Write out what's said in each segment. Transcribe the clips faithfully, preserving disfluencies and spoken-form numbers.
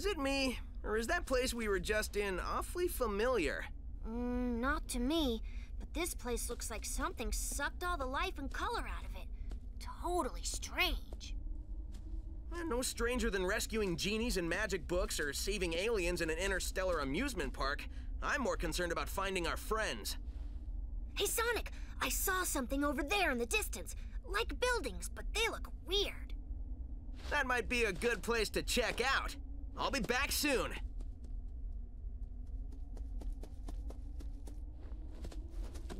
Is it me, or is that place we were just in awfully familiar? Mm, not to me, but this place looks like something sucked all the life and color out of it. Totally strange. Eh, no stranger than rescuing genies in magic books or saving aliens in an interstellar amusement park. I'm more concerned about finding our friends. Hey, Sonic, I saw something over there in the distance. Like buildings, but they look weird. That might be a good place to check out. I'll be back soon.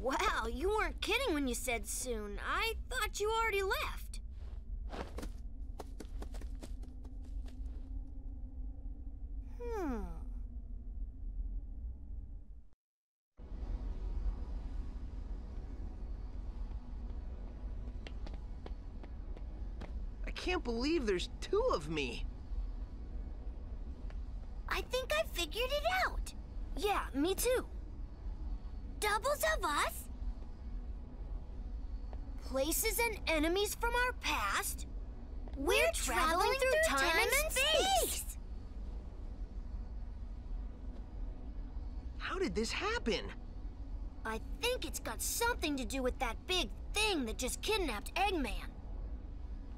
Wow, you weren't kidding when you said soon. I thought you already left. Hmm. I can't believe there's two of me. I think I figured it out. Yeah, me too. Doubles of us, places and enemies from our past. We're, We're traveling, traveling through, through time, time and space. space. How did this happen? I think it's got something to do with that big thing that just kidnapped Eggman.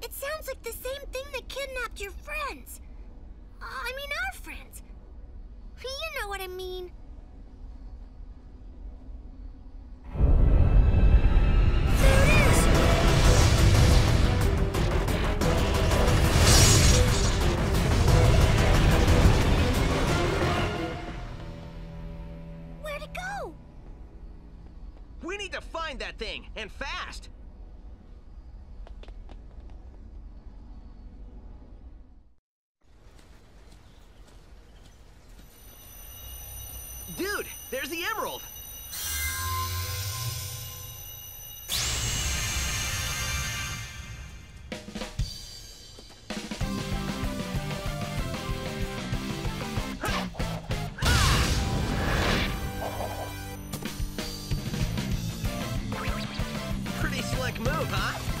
It sounds like the same thing that kidnapped your friends. Uh, I mean, our friends. You know what I mean. That thing, and fast. Dude, there's the emerald. Move, huh?